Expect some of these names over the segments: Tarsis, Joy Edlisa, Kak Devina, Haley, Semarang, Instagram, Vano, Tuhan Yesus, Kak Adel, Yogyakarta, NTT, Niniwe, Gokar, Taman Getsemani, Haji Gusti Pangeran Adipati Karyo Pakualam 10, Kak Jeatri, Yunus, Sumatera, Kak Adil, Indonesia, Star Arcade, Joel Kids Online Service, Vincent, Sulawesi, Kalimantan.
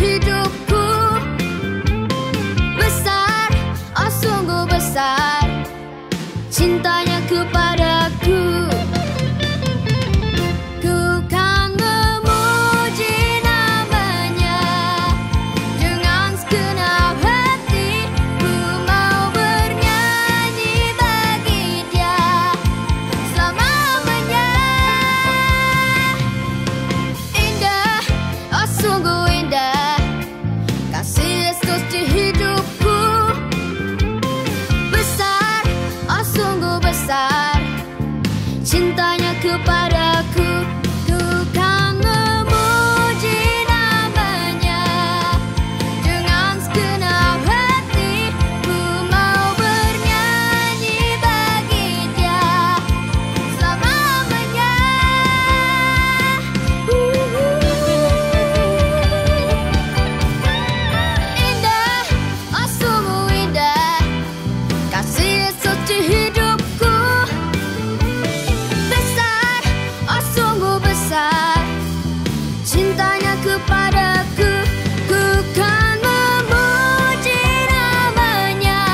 hidupku. Besar, oh sungguh besar cintanya kepadaku. Cintanya kepadaku, ku kan memuji namanya dengan segenap hati, ku mau bernyanyi bagi dia selamanya. Indah, oh sungguh indah, kasih suci hidup. Cintanya kepadaku, ku kan memuji namanya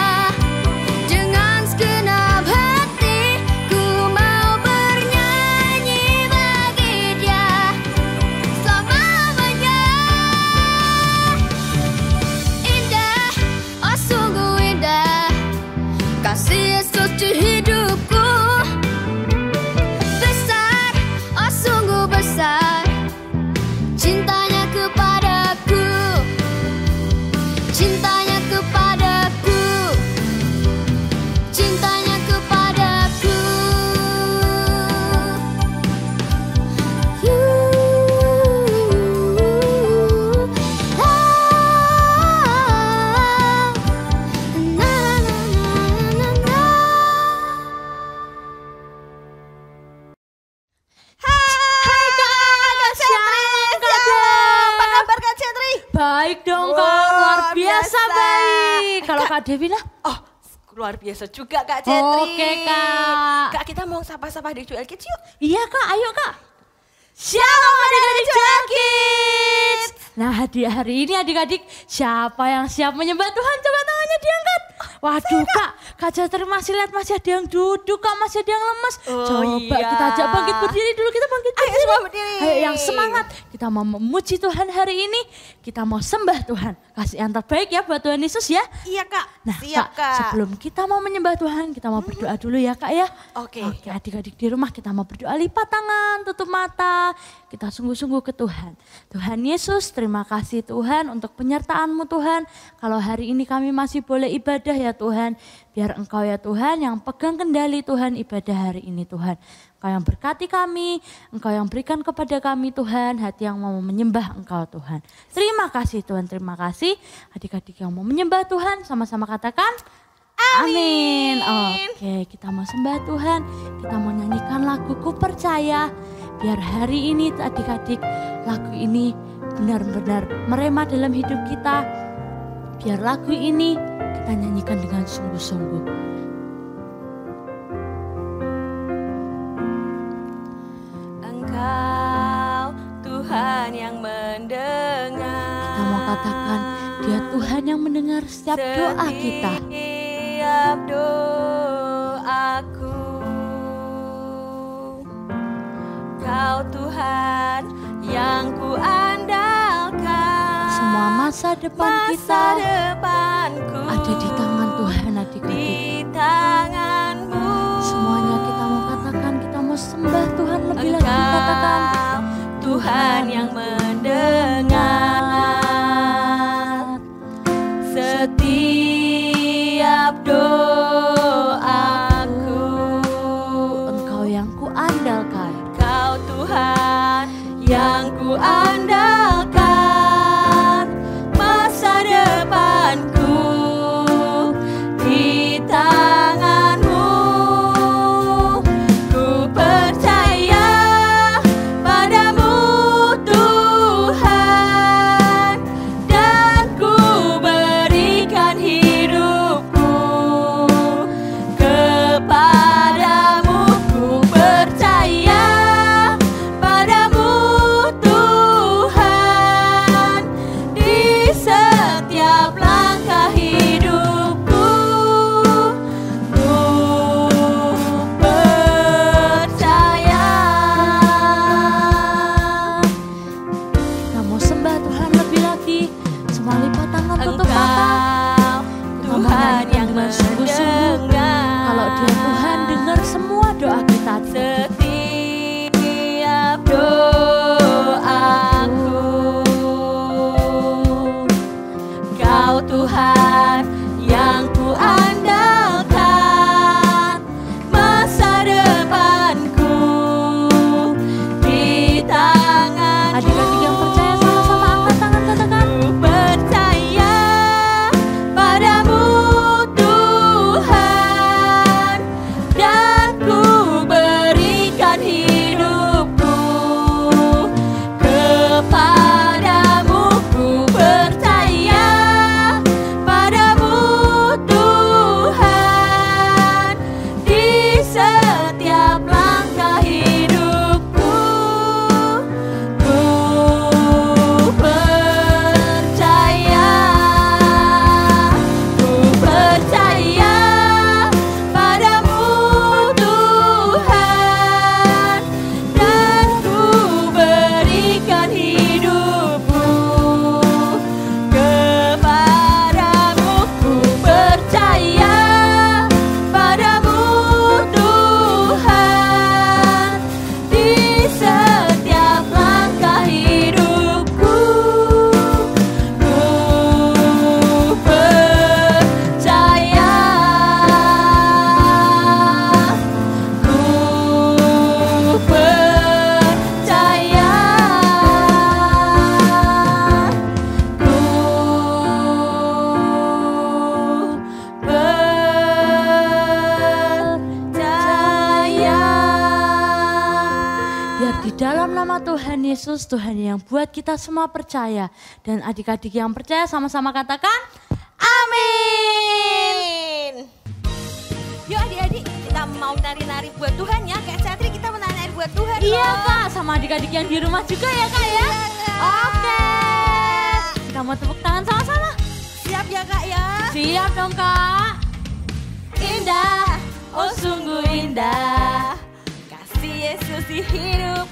dengan segenap hati, ku mau bernyanyi bagi dia selamanya. Indah, oh sungguh indah, kasih Yesus di hidupku. Besar, oh sungguh besar cintanya kepadaku, cintanya kepadaku, cintanya kepadaku. Baik dong, wow, Kak, luar biasa baik. Kalau Kak Devina, oh luar biasa juga Kak Jeatri. Oke Kak. Kak, kita mau sapa-sapa di Joel Kids yuk. Iya Kak, ayo Kak. Shalom adik-adik Joel Kids. Nah di hari ini adik-adik, siapa yang siap menyembah Tuhan? Coba tangannya diangkat. Waduh Kak, Kak Jeatri masih lihat masih ada yang duduk Kak, masih ada yang lemes. Oh, coba iya, kita ajak bangkit berdiri dulu, kita bangkit berdiri. Ayo semua berdiri. Ayo yang semangat, kita mau memuji Tuhan hari ini, kita mau sembah Tuhan. Kasih yang terbaik ya buat Tuhan Yesus ya. Iya Kak, nah, siap Kak. Kak, sebelum kita mau menyembah Tuhan, kita mau berdoa dulu ya Kak ya. Oke. Oke adik-adik di rumah kita mau berdoa, lipat tangan, tutup mata. Kita sungguh-sungguh ke Tuhan. Tuhan Yesus, terima kasih Tuhan untuk penyertaan-Mu Tuhan. Kalau hari ini kami masih boleh ibadah ya Tuhan. Biar Engkau ya Tuhan yang pegang kendali Tuhan ibadah hari ini Tuhan. Engkau yang berkati kami, Engkau yang berikan kepada kami Tuhan. Hati yang mau menyembah Engkau Tuhan. Terima kasih Tuhan, terima kasih. Adik-adik yang mau menyembah Tuhan sama-sama katakan. Amin. Oke, kita mau sembah Tuhan. Kita mau nyanyikan lagu Ku Percaya. Biar hari ini adik-adik lagu ini benar-benar merema dalam hidup kita. Biar lagu ini kita nyanyikan dengan sungguh-sungguh. Engkau Tuhan yang mendengar. Kita mau katakan Dia Tuhan yang mendengar setiap doa kita. Setiap doaku, Kau Tuhan yang kuandalkan. Semua masa depan masa kita depanku, ada di tangan Tuhan adik-adik. Di tangan-Mu. Semuanya kita mau katakan, kita mau sembah Tuhan lebih lagi. Katakan Tuhan yang mendengar setiap doaku. Engkau yang kuandalkan. Kau Tuhan yang kuandalkan. Masa depanku di tangan-Mu. Ku percaya pada-Mu Tuhan, dan ku berikan hidupku kepada-Mu. Ku percaya pada-Mu Tuhan. doa kita setiap doaku. Kau Tuhan yang ku andalkan, masa depanku di tangan. Adik-adik yang percaya sama-sama angkat tangan, katakan ku percaya padamu Tuhan, dan ku berikan hidupku kepadamu. Ku percaya padamu Tuhan, di setiap langkah hidupku. Ku percaya, ku percaya padamu Tuhan, dan ku berikan hidupku kepadamu. Ku percaya padamu Tuhan, di setiap langkah hidupku. Ku percaya, ku percaya, ku percaya. Biar di dalam nama Tuhan Yesus, Tuhan yang buat kita semua percaya. Dan adik-adik yang percaya sama-sama katakan amin. Yuk adik-adik, kita mau nari-nari buat Tuhan ya. Kak Jeatri, kita mau nari-nari buat Tuhan. Iya loh. Kak, sama adik-adik yang di rumah juga ya Kak ya. Iya, Kak. Oke, kita mau tepuk tangan sama-sama. Siap ya Kak ya. Siap dong Kak. Indah, oh sungguh indah, kasih Yesus di hidupku.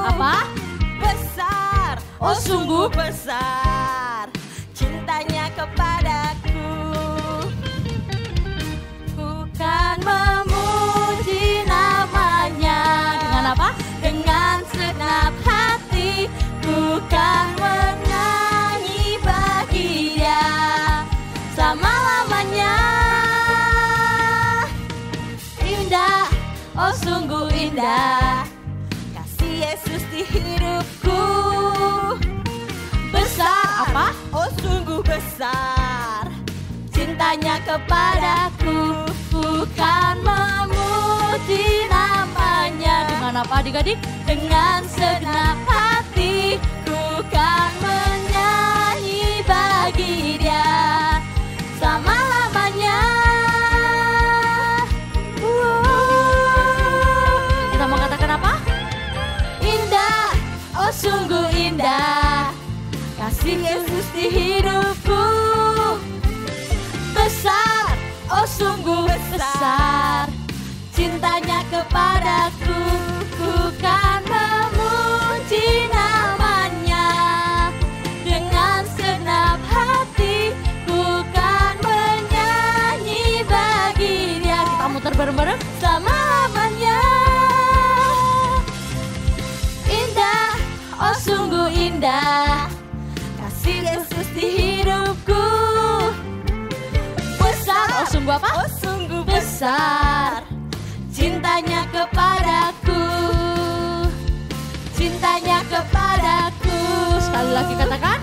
Apa? Besar, oh sungguh besar, cintanya kepadaku. Ku kan memuji namanya. Dengan apa? Dengan segenap hati, ku kan menyanyi bagi dia selama-lamanya. Indah, oh sungguh indah, kasih Yesus di hidupku. Besar, Apa? oh sungguh besar, cintanya kepadaku. Ku kan memuji namanya. Dengan apa adik-adik? Dengan segenap hati, ku kan menyanyi bagi dia selama-lamanya. Kita mau katakan apa? Indah, oh sungguh indah, kasih Yesus di hidupku. Besar, oh sungguh besar, cintanya kepadaku. Ku kan memuji namanya. Dengan segenap hati, ku kan menyanyi bagi dia. Kita muter bareng-bareng. Selama-lamanya. Indah, oh sungguh indah, kasih Yesus di hidupku. Besar, oh sungguh apa? oh sungguh besar, cintanya kepadaku. Cintanya kepadaku. Sekali lagi katakan,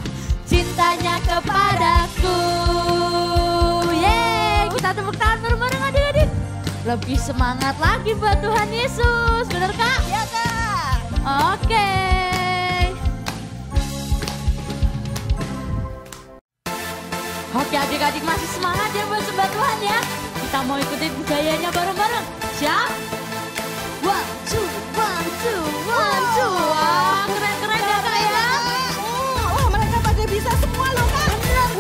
cintanya kepadaku. Yeay, kita tepuk tangan bareng-bareng adik-adik. Lebih semangat lagi buat Tuhan Yesus, bener Kak? Iya Kak. Oke. Oke adik-adik masih semangat ya buat sembah Tuhan ya. Kita mau ikutin budayanya bareng-bareng. Siap? One, two, one, two, one, two. Wah, keren-keren ya Kak ya. Wah, mereka pada bisa semua loh Kak. Bener Kak.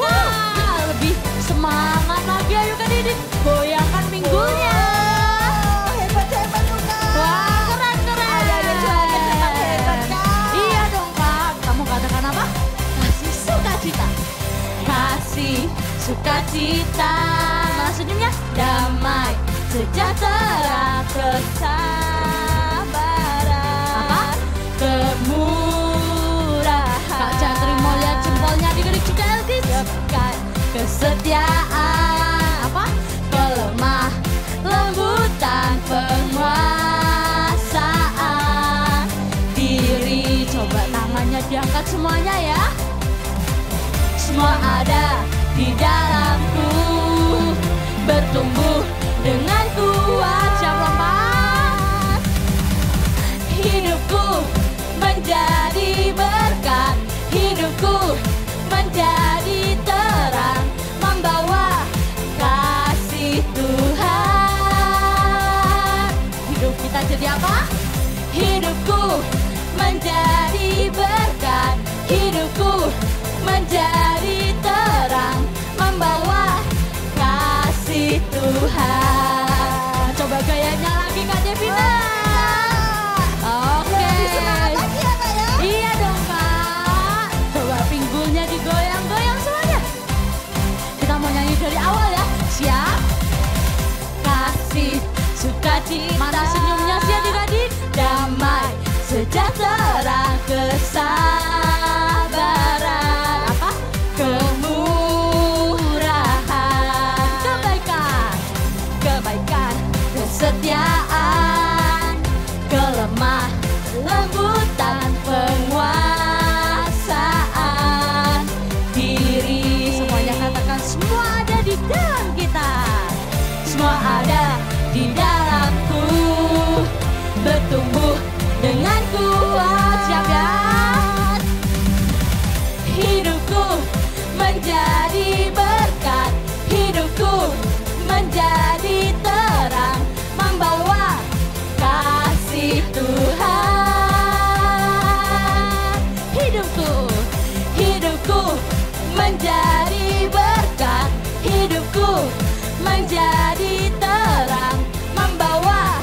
Lebih semangat lagi ayo Kak Didit. Goyangkan pinggulnya. Wah, hebat-hebat loh Kak. Wah, keren-keren. Ada juga tetap hebat Kak. Iya dong Kak. Kamu katakan apa? Kasih sukacita. Kasih sukacita. Maksudnya damai, sejahtera. kesetiaan, apa? Pelemah lembutan penguasaan diri. Coba tangannya diangkat semuanya ya. Semua ada di dalamku, bertumbuh dengan kuat. Jam lemah hidupku menjadi berkat, hidupku menjadi terang, membawa kasih Tuhan. Hidup kita jadi apa? Hidupku menjadi berkat, hidupku menjadi terang, membawa kasih Tuhan. Coba gayanya lagi Kak Devina. Oke. Iya dong Kak. Coba pinggulnya digoyang-goyang semuanya. Kita mau nyanyi dari awal ya. Siap? Kasih, sukacita. Mana senyumnya sih adik-adik? Damai, sejahtera, kesabaran. Kesetiaan, kelemah lembutan penguasaan diri. Semuanya katakan semua ada di dalam kita. Semua ada di dalamku, bertumbuh dengan kuat. Siap ya? Hidupku menjadi berkat, hidupku menjadi terang, membawa kasih Tuhan. Hidupku menjadi berkat, hidupku menjadi terang, membawa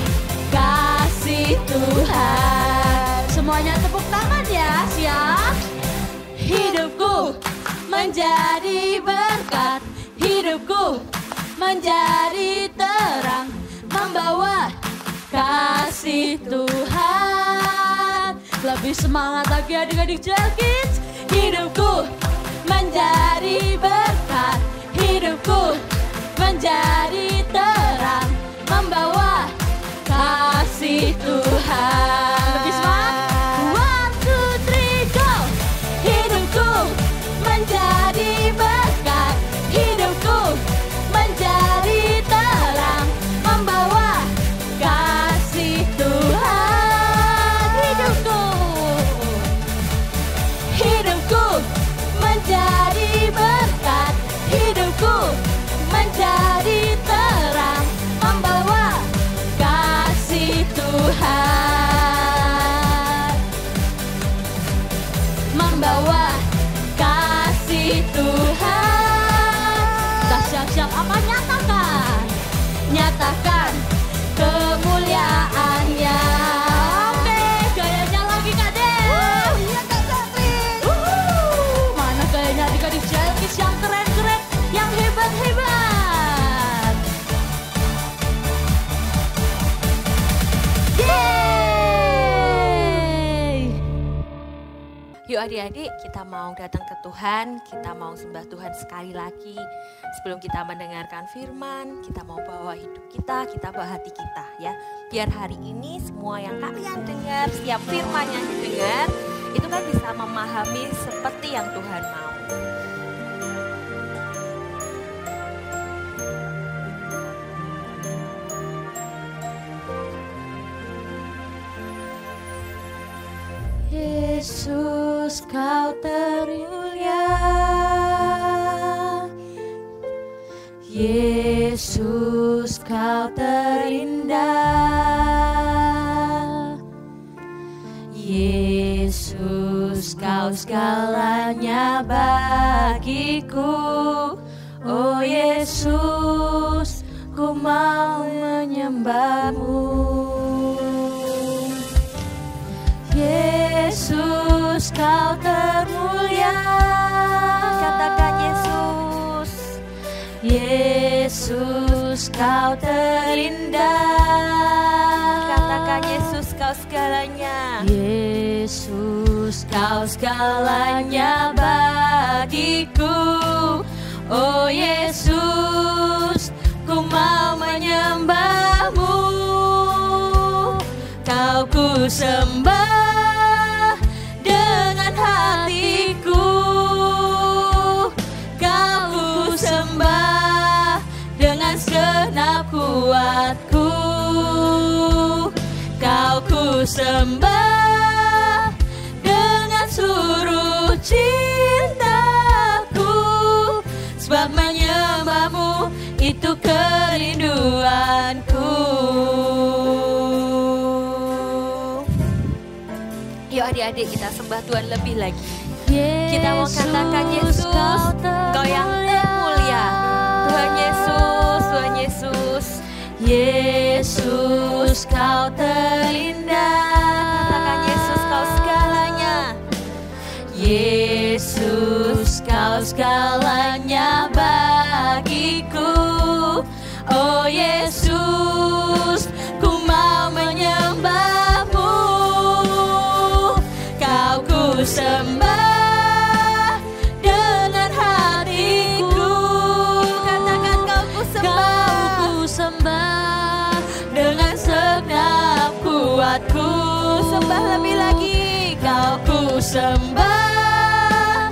kasih Tuhan. Semuanya tepuk tangan ya, siap? Hidupku menjadi berkat, hidupku menjadi terang, membawa kasih Tuhan. Lebih semangat lagi adik-adik Joel Kids. Hidupku menjadi berkat, hidupku menjadi terang, membawa kasih Tuhan. Lebih semangat. 1, 2, 3, go. Hidupku menjadi berkat, hidupku menjadi terang, membawa kasih Tuhan. Hidupku menjadi berkat, hidupku menjadi terang, membawa kasih Tuhan, membawa kasih Tuhan. Siap-siap apa? Nyatakan, nyatakan kemuliaannya. Oke, gayanya lagi Kak Adel. Iya Kak Jeatri. Mana gayanya adik-adik Joel Kids yang keren-keren, yang hebat-hebat. Yeay. Yuk adik-adik, kita mau datang ke Tuhan, kita mau sembah Tuhan sekali lagi. Sebelum kita mendengarkan firman, kita mau bawa hidup kita bawa hati kita ya. Biar hari ini semua yang kalian dengar, setiap firman yang didengar, itu kan bisa memahami seperti yang Tuhan mau. Yesus, kau termulia. Yesus, kau terindah. Yesus, kau segalanya bagiku. Oh Yesus, ku mau menyembah-Mu. Yesus, kau termulia. Katakan Yesus. Yesus, kau terindah. Katakan Yesus, kau segalanya. Yesus, kau segalanya bagiku. Oh Yesus, ku mau menyembah-Mu, Kau ku sembah dengan hatiku, Kau ku sembah dengan segenap kuatku, Kau ku sembah dengan seluruh cintaku, sebab menyembah-Mu itu kerinduanku. Yuk adik-adik kita sembah Tuhan lebih lagi. Yesus, kita mau katakan Yesus, Kau yang termulia. Tuhan Yesus, Tuhan Yesus, Yesus Kau terindah. Katakan Yesus Kau segalanya. Yesus Kau segalanya bagiku. Oh Yesus, ku mau menyembah-Mu, Kau ku sembah dengan hatiku. Katakan Kau ku sembah, Kau ku sembah dengan segenap kuatku. Sembah lebih lagi. Kau ku sembah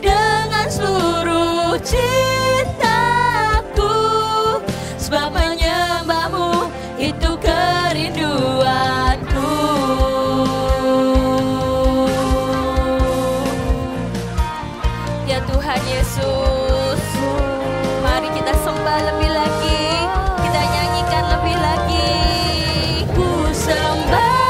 dengan seluruh cintaku, sebab menyembah-Mu itu kerinduanku. Ya Tuhan Yesus, mari kita sembah lebih lagi, kita nyanyikan lebih lagi. Ku sembah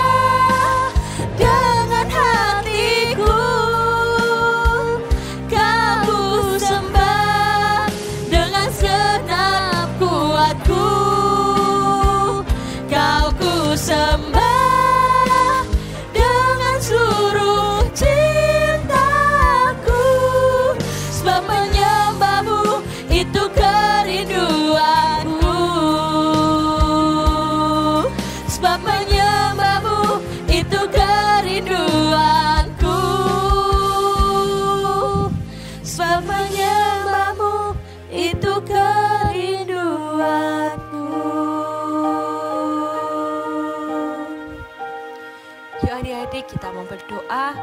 doa.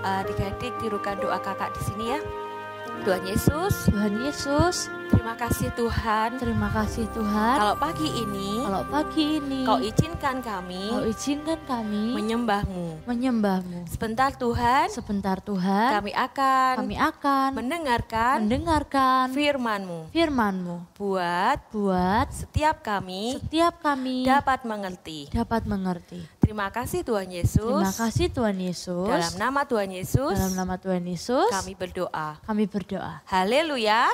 Adik-adik tirukan doa kakak di sini ya. Tuhan Yesus, Tuhan Yesus, terima kasih Tuhan, terima kasih Tuhan. Kalau pagi ini, Kau izinkan kami menyembah-Mu, menyembah-Mu. Sebentar Tuhan, kami akan mendengarkan firman-Mu. Buat setiap kami dapat mengerti. Terima kasih Tuhan Yesus. Dalam nama Tuhan Yesus. Kami berdoa. Haleluya.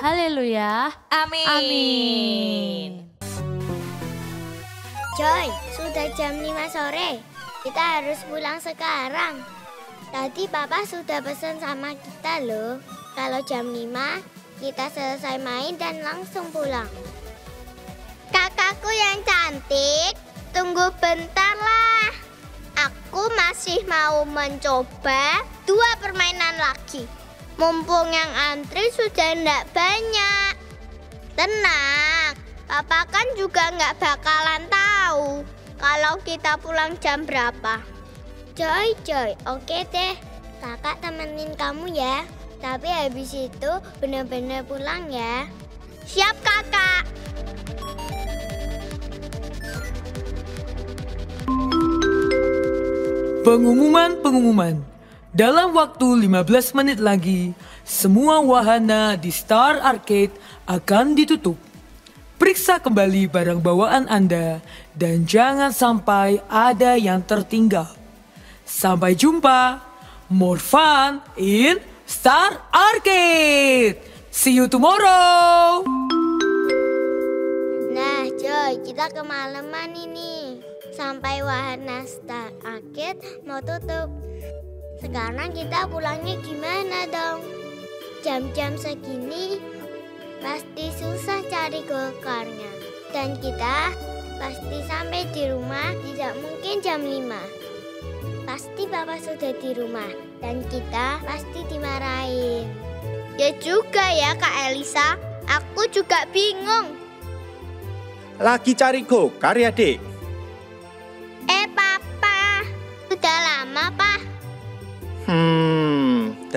Amin. Joy, sudah jam 5 sore. Kita harus pulang sekarang. Tadi Papa sudah pesan sama kita loh. Kalau jam 5 kita selesai main dan langsung pulang. Kakakku yang cantik, tunggu bentar lah. Aku masih mau mencoba 2 permainan lagi. Mumpung yang antri sudah enggak banyak. Tenang, Papa kan juga enggak bakalan tahu kalau kita pulang jam berapa. Joy, oke deh. Kakak temenin kamu ya. Tapi habis itu benar-benar pulang ya. Siap kakak. Pengumuman. Dalam waktu 15 menit lagi, semua wahana di Star Arcade akan ditutup. Periksa kembali barang bawaan Anda dan jangan sampai ada yang tertinggal. Sampai jumpa. More fun in Star Arcade. See you tomorrow. Nah, Joy, kita kemalaman ini. Sampai wahana Star Arcade mau tutup. Sekarang kita pulangnya gimana dong? Jam-jam segini pasti susah cari Gokarnya. Dan kita pasti sampai di rumah tidak mungkin jam 5. Pasti Papa sudah di rumah dan kita pasti dimarahin. Ya juga ya Kak Elisa. Aku juga bingung. Lagi cari Gokar ya, Dek? Papa. Sudah lama, Pak.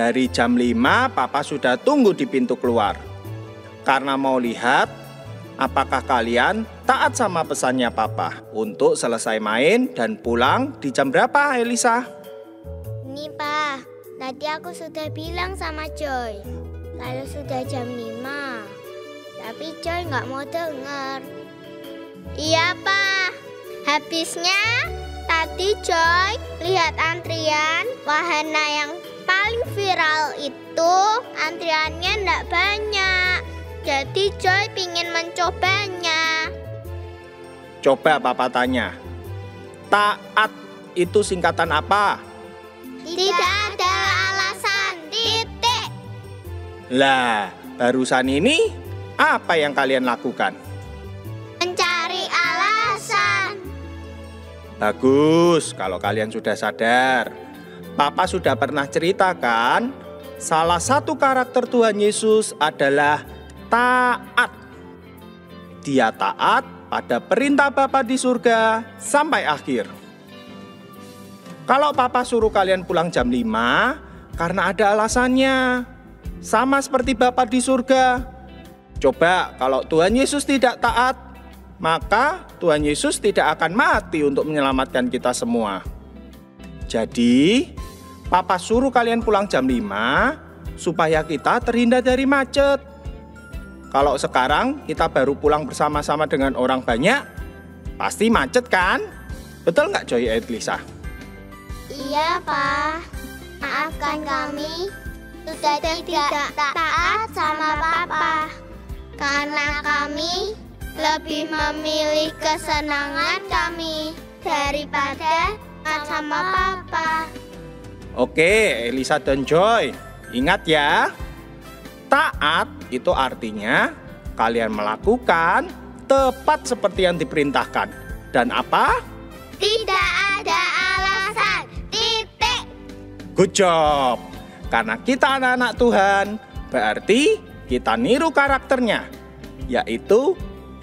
Dari jam 5 Papa sudah tunggu di pintu keluar. Karena mau lihat apakah kalian taat sama pesannya Papa untuk selesai main dan pulang di jam berapa, Elisa? Nih, Pak. Tadi aku sudah bilang sama Joy kalau sudah jam 5. Tapi Joy nggak mau dengar. Iya, Pak. Habisnya tadi Joy lihat antrian wahana yang paling viral itu antriannya nggak banyak. Jadi Joy pingin mencobanya. Coba Papa tanya, taat itu singkatan apa? Tidak ada alasan titik. Lah, barusan ini apa yang kalian lakukan? Mencari alasan. Bagus, kalau kalian sudah sadar. Papa sudah pernah ceritakan, salah satu karakter Tuhan Yesus adalah taat. Dia taat pada perintah Bapa di surga sampai akhir. Kalau Papa suruh kalian pulang jam 5, karena ada alasannya. Sama seperti Bapa di surga. Coba kalau Tuhan Yesus tidak taat, maka Tuhan Yesus tidak akan mati untuk menyelamatkan kita semua. Jadi, Papa suruh kalian pulang jam 5, supaya kita terhindar dari macet. Kalau sekarang kita baru pulang bersama-sama dengan orang banyak, pasti macet kan? Betul nggak, Joy Edlisa? Iya, Pak. Maafkan kami sudah tidak taat sama Papa. Karena kami lebih memilih kesenangan kami daripada sama Papa. Oke, Elisa dan Joy. Ingat ya, taat itu artinya kalian melakukan tepat seperti yang diperintahkan. Dan apa? Tidak ada alasan. Good job. Karena kita anak-anak Tuhan, berarti kita niru karakternya, yaitu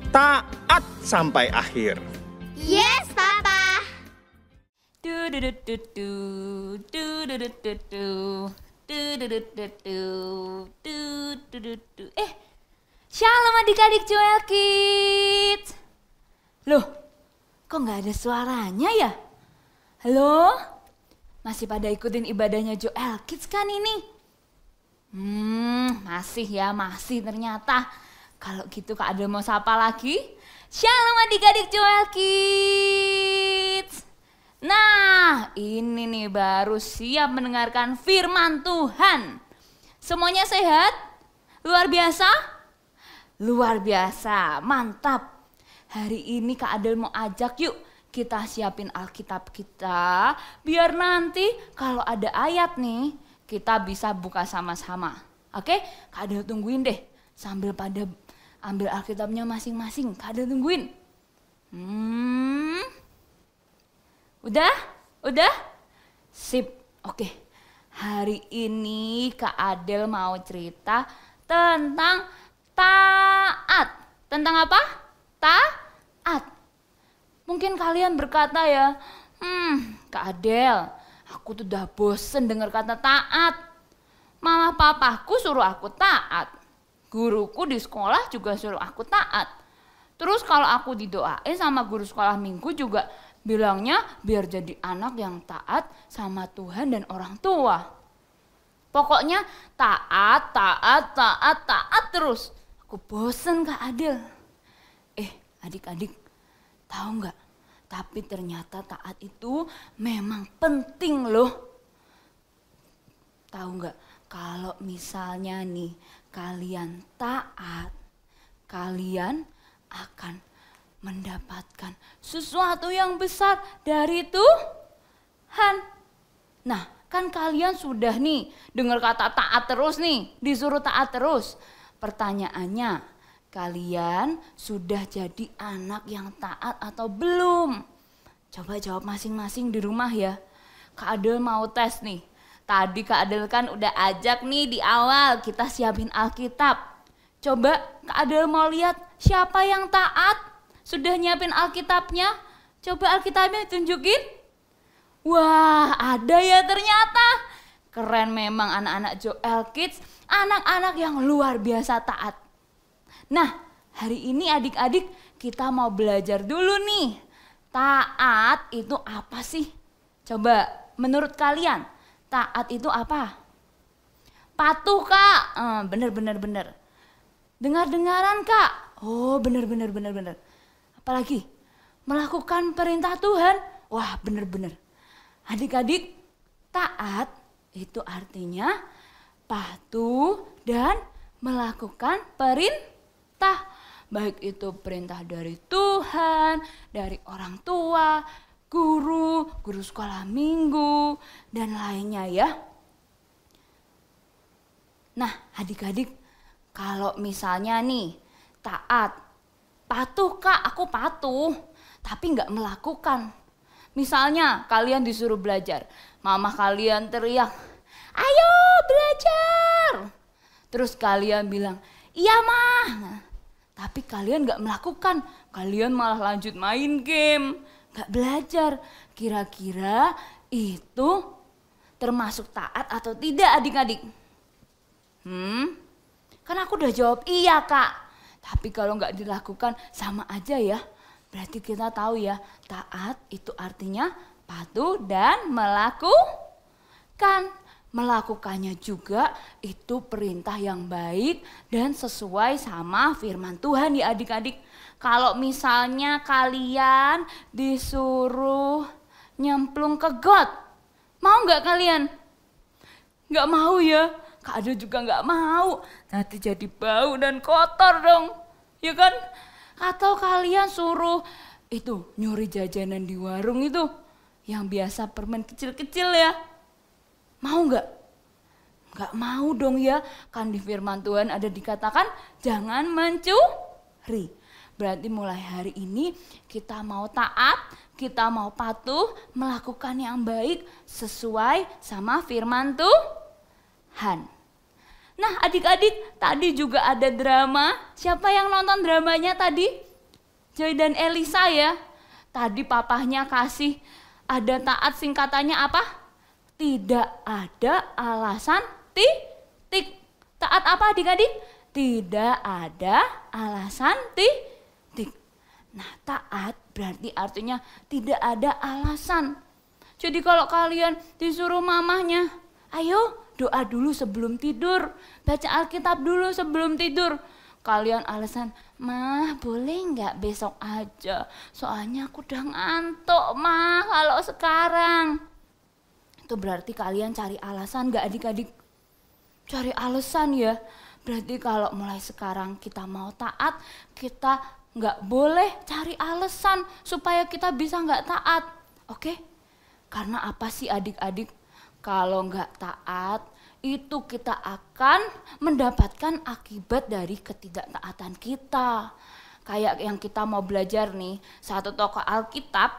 taat sampai akhir. Yes, Papa. Shalom adik-adik Joel Kids. Loh, kok nggak ada suaranya ya? Halo? Masih pada ikutin ibadahnya Joel Kids kan ini? Masih ya, masih ternyata. Kalau gitu Kak Adel mau sapa lagi? Shalom adik-adik Joel Kids. Nah, ini nih baru siap mendengarkan firman Tuhan. Semuanya sehat? Luar biasa? Luar biasa, mantap. Hari ini Kak Adel mau ajak yuk. Kita siapin Alkitab kita, biar nanti kalau ada ayat nih, kita bisa buka sama-sama. Oke, Kak Adel tungguin deh, sambil pada ambil Alkitabnya masing-masing, Kak Adel tungguin. Udah? Sip, oke. Hari ini Kak Adel mau cerita tentang taat. Tentang apa? Taat. Mungkin kalian berkata ya, Kak Adel, aku tuh udah bosen dengar kata taat. Mama papaku suruh aku taat. Guruku di sekolah juga suruh aku taat. Terus kalau aku didoain sama guru sekolah minggu juga bilangnya biar jadi anak yang taat sama Tuhan dan orang tua. Pokoknya taat, taat, taat, taat terus. Aku bosen Kak Adel. Adik-adik. Tahu nggak? Tapi ternyata taat itu memang penting loh. Tahu nggak? Kalau misalnya nih kalian taat, kalian akan mendapatkan sesuatu yang besar dari Tuhan. Nah, kan kalian sudah nih dengar kata taat terus nih, disuruh taat terus. Pertanyaannya, kalian sudah jadi anak yang taat atau belum? Coba jawab masing-masing di rumah ya. Kak Adel mau tes nih. Tadi Kak Adel kan udah ajak nih di awal kita siapin Alkitab. Coba Kak Adel mau lihat siapa yang taat, sudah nyiapin Alkitabnya. Coba Alkitabnya tunjukin. Wah, ada ya ternyata. Keren memang anak-anak Joel Kids, anak-anak yang luar biasa taat. Nah, hari ini adik-adik kita mau belajar dulu nih. Taat itu apa sih? Coba menurut kalian, taat itu apa? Patuh, Kak. Bener. Dengar-dengaran, Kak. Oh, bener. Apalagi melakukan perintah Tuhan. Wah, bener. Adik-adik, taat itu artinya patuh dan melakukan perintah. Baik itu perintah dari Tuhan, dari orang tua, guru sekolah minggu, dan lainnya ya. Nah, adik-adik, kalau misalnya nih taat, patuh Kak, aku patuh, tapi nggak melakukan. Misalnya kalian disuruh belajar, mama kalian teriak, ayo belajar. Terus kalian bilang, iya mah. Nah, tapi kalian nggak melakukan, kalian malah lanjut main game, nggak belajar. Kira-kira itu termasuk taat atau tidak adik-adik? Kan aku udah jawab iya Kak, tapi kalau nggak dilakukan sama aja ya. Berarti kita tahu ya, taat itu artinya patuh dan melakukan. Melakukannya juga itu perintah yang baik dan sesuai sama firman Tuhan ya adik-adik. Kalau misalnya kalian disuruh nyemplung ke got, mau nggak kalian? Nggak mau ya? Kak Adil juga nggak mau, nanti jadi bau dan kotor dong, ya kan? Atau kalian suruh itu nyuri jajanan di warung itu, yang biasa permen kecil-kecil ya, mau nggak? Nggak mau dong ya, kan di firman Tuhan ada dikatakan jangan mencuri. Berarti mulai hari ini kita mau taat, kita mau patuh, melakukan yang baik sesuai sama firman Tuhan. Nah adik-adik, tadi juga ada drama. Siapa yang nonton dramanya tadi? Joy dan Elisa ya. Tadi papahnya kasih ada taat, singkatannya apa? Tidak ada alasan titik. Taat apa adik-adik? Tidak ada alasan titik. Nah taat berarti artinya tidak ada alasan. Jadi kalau kalian disuruh mamahnya, ayo doa dulu sebelum tidur, baca Alkitab dulu sebelum tidur. Kalian alasan, mah boleh nggak besok aja? Soalnya aku udah ngantuk mah kalau sekarang. Itu berarti kalian cari alasan nggak adik-adik? Cari alasan ya. Berarti kalau mulai sekarang kita mau taat, kita nggak boleh cari alasan supaya kita bisa nggak taat. Oke? Karena apa sih adik-adik? Kalau nggak taat, itu kita akan mendapatkan akibat dari ketidaktaatan kita. Kayak yang kita mau belajar nih, satu tokoh Alkitab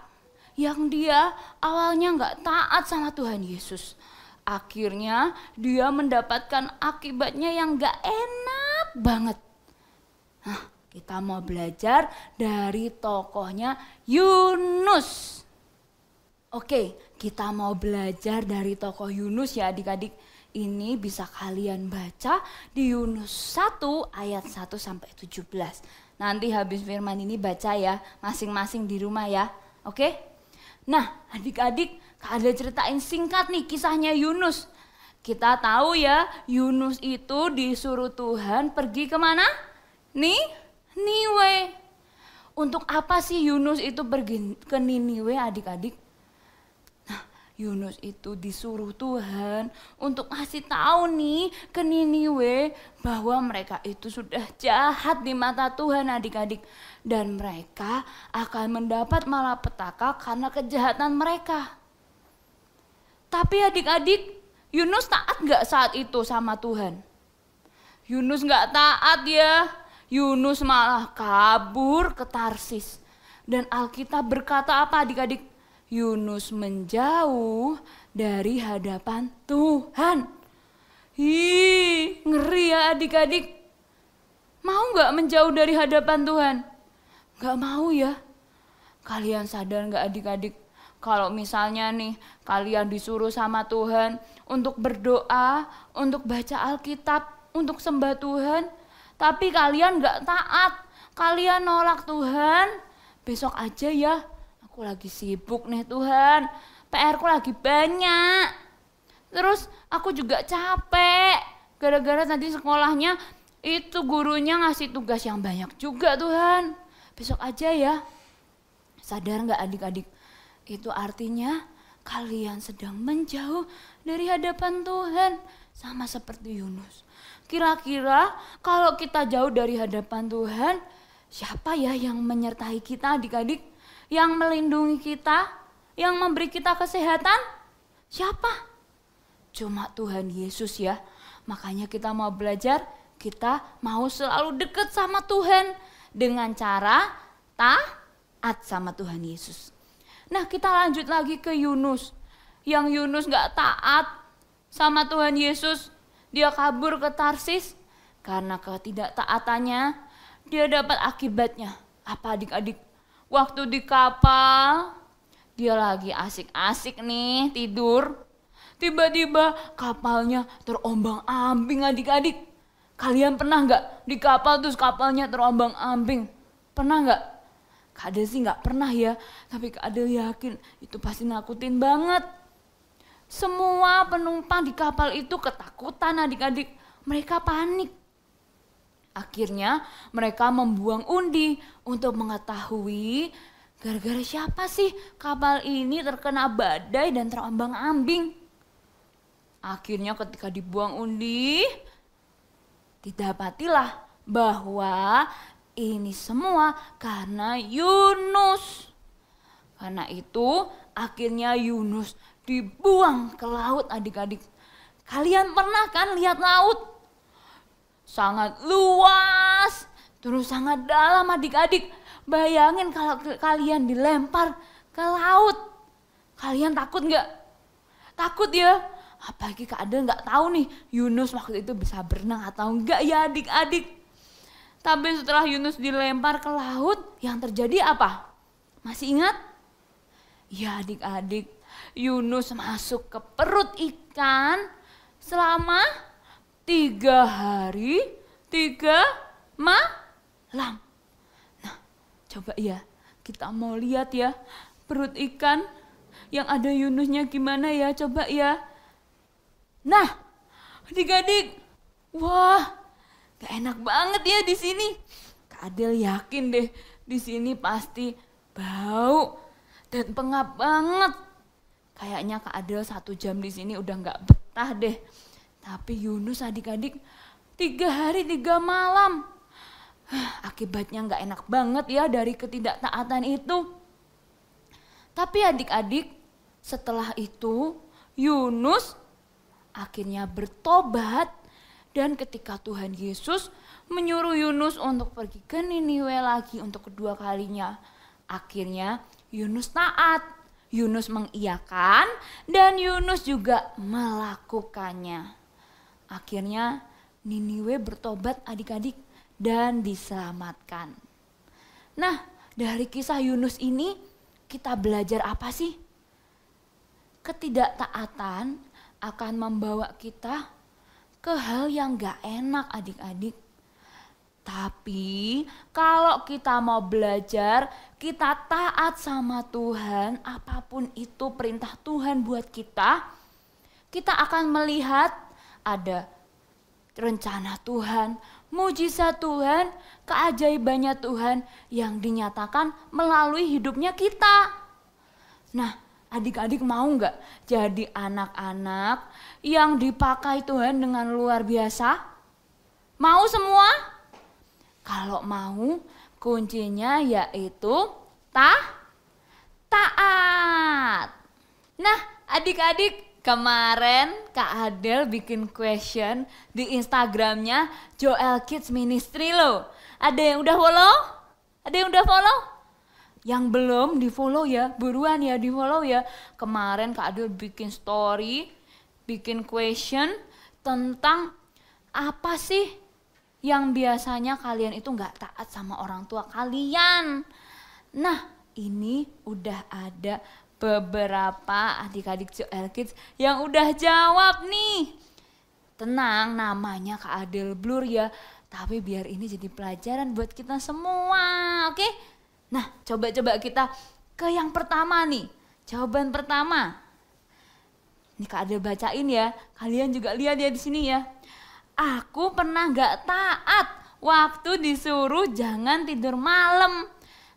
yang dia awalnya nggak taat sama Tuhan Yesus. Akhirnya dia mendapatkan akibatnya yang nggak enak banget. Nah, kita mau belajar dari tokohnya Yunus. Oke, kita mau belajar dari tokoh Yunus ya adik-adik. Ini bisa kalian baca di Yunus 1 ayat 1-17. Nanti habis firman ini baca ya, masing-masing di rumah ya. Oke? Nah adik-adik, Kak Adel ceritain singkat nih kisahnya Yunus. Kita tahu ya, Yunus itu disuruh Tuhan pergi kemana? Niniwe. Untuk apa sih Yunus itu pergi ke Niniwe adik-adik? Yunus itu disuruh Tuhan untuk ngasih tahu nih ke Niniwe bahwa mereka itu sudah jahat di mata Tuhan adik-adik. Dan mereka akan mendapat malapetaka karena kejahatan mereka. Tapi adik-adik, Yunus taat nggak saat itu sama Tuhan? Yunus nggak taat ya, Yunus malah kabur ke Tarsis. Dan Alkitab berkata apa adik-adik? Yunus menjauh dari hadapan Tuhan. Ngeri ya adik-adik. Mau nggak menjauh dari hadapan Tuhan? Nggak mau ya? Kalian sadar nggak adik-adik? Kalau misalnya nih kalian disuruh sama Tuhan untuk berdoa, untuk baca Alkitab, untuk sembah Tuhan, tapi kalian nggak taat, kalian nolak Tuhan, besok aja ya, aku lagi sibuk nih Tuhan, PR-ku lagi banyak, terus aku juga capek, gara-gara nanti sekolahnya itu gurunya ngasih tugas yang banyak juga Tuhan, besok aja ya. Sadar nggak adik-adik? Itu artinya kalian sedang menjauh dari hadapan Tuhan. Sama seperti Yunus. Kira-kira kalau kita jauh dari hadapan Tuhan, siapa ya yang menyertai kita adik-adik? Yang melindungi kita? Yang memberi kita kesehatan? Siapa? Cuma Tuhan Yesus ya. Makanya kita mau belajar, kita mau selalu dekat sama Tuhan. Dengan cara taat sama Tuhan Yesus. Nah kita lanjut lagi ke Yunus. Yang Yunus gak taat sama Tuhan Yesus. Dia kabur ke Tarsis. Karena ketidaktaatannya dia dapat akibatnya. Apa adik-adik? Waktu di kapal dia lagi asik-asik nih tidur. Tiba-tiba kapalnya terombang-ambing adik-adik. Kalian pernah gak di kapal terus kapalnya terombang-ambing? Pernah gak? Kak Adel sih nggak pernah ya, tapi Kak Adel yakin itu pasti nakutin banget. Semua penumpang di kapal itu ketakutan adik-adik, mereka panik. Akhirnya mereka membuang undi untuk mengetahui gara-gara siapa sih kapal ini terkena badai dan terombang-ambing. Akhirnya ketika dibuang undi, didapatilah bahwa ini semua karena Yunus. Karena itu akhirnya Yunus dibuang ke laut adik-adik. Kalian pernah kan lihat laut? Sangat luas, terus sangat dalam adik-adik. Bayangin kalau kalian dilempar ke laut. Kalian takut nggak? Takut ya? Apalagi Kak Adel nggak tahu nih Yunus waktu itu bisa berenang atau enggak ya adik-adik. Tapi setelah Yunus dilempar ke laut, yang terjadi apa? Masih ingat? Ya adik-adik, Yunus masuk ke perut ikan selama 3 hari 3 malam. Nah, coba ya, kita mau lihat ya perut ikan yang ada Yunusnya gimana ya, coba ya. Nah, adik-adik, wah. Gak enak banget ya di sini. Kak Adel yakin deh di sini pasti bau dan pengap banget. Kayaknya Kak Adel 1 jam di sini udah nggak betah deh. Tapi Yunus adik-adik 3 hari 3 malam. Akibatnya nggak enak banget ya dari ketidaktaatan itu. Tapi adik-adik setelah itu Yunus akhirnya bertobat. Dan ketika Tuhan Yesus menyuruh Yunus untuk pergi ke Niniwe lagi untuk kedua kalinya, akhirnya Yunus taat, Yunus mengiyakan, dan Yunus juga melakukannya. Akhirnya Niniwe bertobat adik-adik dan diselamatkan. Nah, dari kisah Yunus ini kita belajar apa sih? Ketidaktaatan akan membawa kita ke hal yang gak enak adik-adik. Tapi kalau kita mau belajar, kita taat sama Tuhan, apapun itu perintah Tuhan buat kita, kita akan melihat ada rencana Tuhan, mujizat Tuhan, keajaibannya Tuhan yang dinyatakan melalui hidupnya kita. Nah, adik-adik mau nggak jadi anak-anak yang dipakai Tuhan dengan luar biasa? Mau semua? Kalau mau, kuncinya yaitu taat. Nah, adik-adik, kemarin Kak Adel bikin question di Instagramnya Joel Kids Ministry loh. Ada yang udah follow? Ada yang udah follow? Yang belum di follow ya, buruan ya di follow ya. Kemarin Kak Adil bikin story, bikin question tentang apa sih yang biasanya kalian itu nggak taat sama orang tua kalian. Nah, ini udah ada beberapa adik-adik Joel Kids yang udah jawab nih. Tenang, namanya Kak Adel blur ya, tapi biar ini jadi pelajaran buat kita semua, oke? Nah, coba-coba kita ke yang pertama nih, jawaban pertama. Ini Kak Adel bacain ya, kalian juga lihat ya di sini ya. Aku pernah gak taat waktu disuruh jangan tidur malam.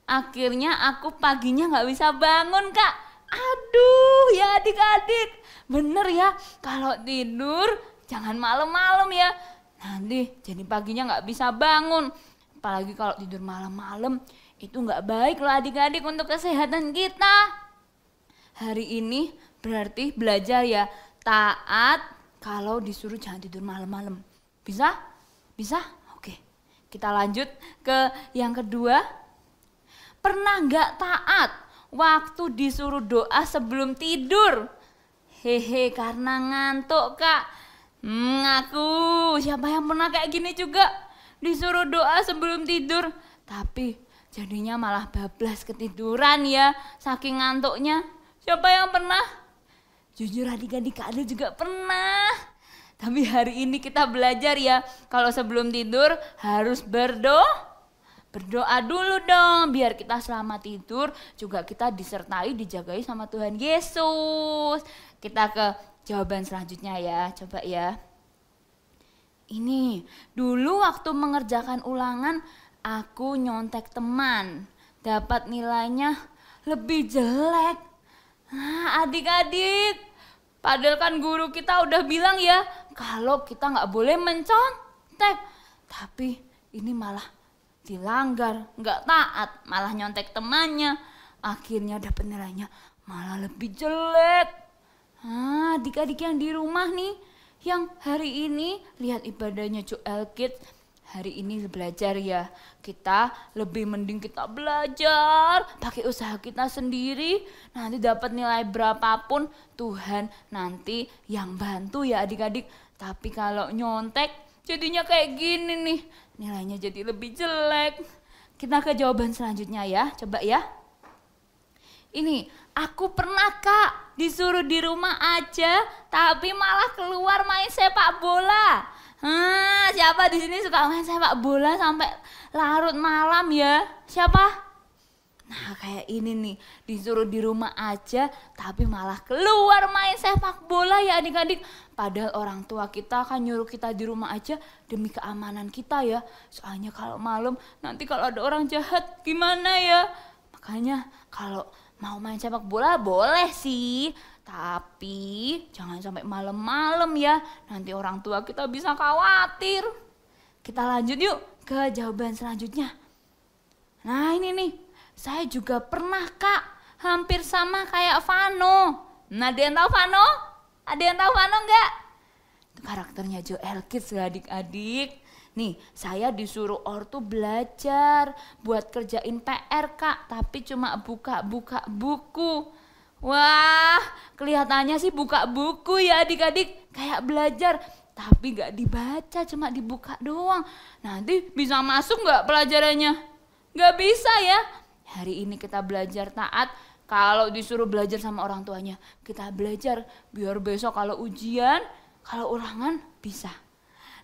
Akhirnya aku paginya gak bisa bangun, Kak. Aduh ya adik-adik, bener ya kalau tidur jangan malam-malam ya. Nanti jadi paginya gak bisa bangun. Apalagi kalau tidur malam-malam itu gak baik loh adik-adik untuk kesehatan kita. Hari ini berarti belajar ya, taat kalau disuruh jangan tidur malam-malam. Bisa? Bisa? Oke. Kita lanjut ke yang kedua. Pernah nggak taat waktu disuruh doa sebelum tidur? Hehe, karena ngantuk, Kak. Aku, siapa yang pernah kayak gini juga? Disuruh doa sebelum tidur, tapi jadinya malah bablas ketiduran ya, saking ngantuknya. Siapa yang pernah? Jujur adik-adik, Kak Adil juga pernah. Tapi hari ini kita belajar ya, kalau sebelum tidur harus berdoa dulu dong, biar kita selama tidur juga kita disertai, dijagai sama Tuhan Yesus. Kita ke jawaban selanjutnya ya, coba ya. Ini, dulu waktu mengerjakan ulangan, aku nyontek teman. Dapat nilainya lebih jelek. Nah adik-adik, padahal kan guru kita udah bilang ya, kalau kita nggak boleh mencontek. Tapi ini malah dilanggar, nggak taat, malah nyontek temannya. Akhirnya dapat nilainya malah lebih jelek. Nah, adik-adik yang di rumah nih, yang hari ini lihat ibadahnya Joel Kids, hari ini belajar ya. Kita lebih mending kita belajar, pakai usaha kita sendiri. Nanti dapat nilai berapapun, Tuhan nanti yang bantu ya adik-adik. Tapi kalau nyontek, jadinya kayak gini nih, nilainya jadi lebih jelek. Kita ke jawaban selanjutnya ya, coba ya. Ini, aku pernah Kak disuruh di rumah aja, tapi malah keluar main sepak bola. Siapa di sini suka main sepak bola sampai larut malam ya? Siapa? Nah kayak ini nih, disuruh di rumah aja tapi malah keluar main sepak bola ya adik-adik. Padahal orang tua kita kan nyuruh kita di rumah aja demi keamanan kita ya. Soalnya kalau malam nanti kalau ada orang jahat gimana ya. Makanya kalau mau main sepak bola boleh sih. Tapi jangan sampai malam-malam ya, nanti orang tua kita bisa khawatir. Kita lanjut yuk ke jawaban selanjutnya. Nah ini nih. Saya juga pernah Kak, hampir sama kayak Vano. Nah, ada yang tahu Vano? Ada yang tahu Vano enggak? Itu karakternya Joel Kids adik-adik. Nih, saya disuruh ortu belajar buat kerjain PR Kak, tapi cuma buka-buka buku. Wah, kelihatannya sih buka buku ya adik-adik, kayak belajar. Tapi enggak dibaca, cuma dibuka doang. Nanti bisa masuk enggak pelajarannya? Enggak bisa ya. Hari ini kita belajar taat kalau disuruh belajar sama orang tuanya. Kita belajar biar besok kalau ujian, kalau ulangan bisa.